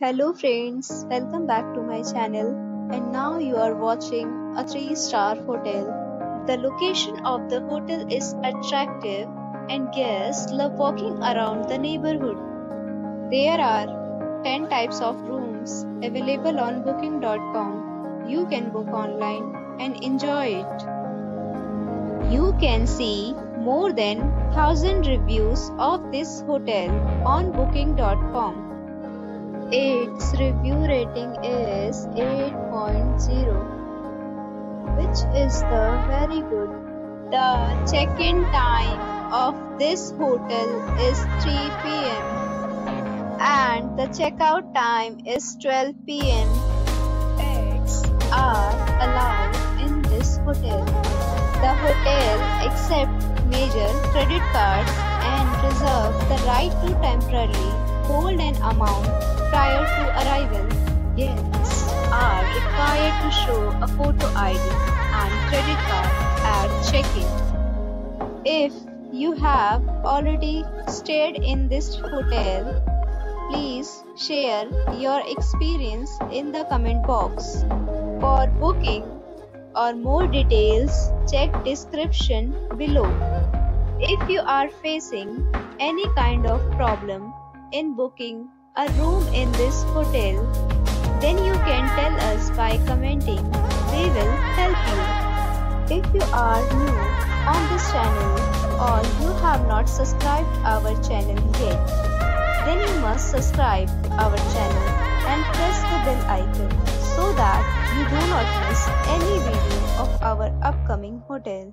Hello friends, welcome back to my channel, and now you are watching a 3-star hotel. The location of the hotel is attractive and guests love walking around the neighborhood. There are 10 types of rooms available on booking.com. You can book online and enjoy it. You can see more than 1,000 reviews of this hotel on booking.com. Its review rating is 8.0, which is very good. The check-in time of this hotel is 3 PM and the check-out time is 12 PM. Pets are allowed in this hotel. The hotel accepts major credit cards and reserves the right to temporarily hold an amount prior to arrival. Guests are required to show a photo ID and credit card at check-in. If you have already stayed in this hotel, please share your experience in the comment box. For booking or more details, check description below. If you are facing any kind of problem in booking a room in this hotel, then you can tell us by commenting. We will help you. If you are new on this channel or you have not subscribed our channel yet, then you must subscribe our channel and press the bell icon so that you do not miss any video of our upcoming hotel.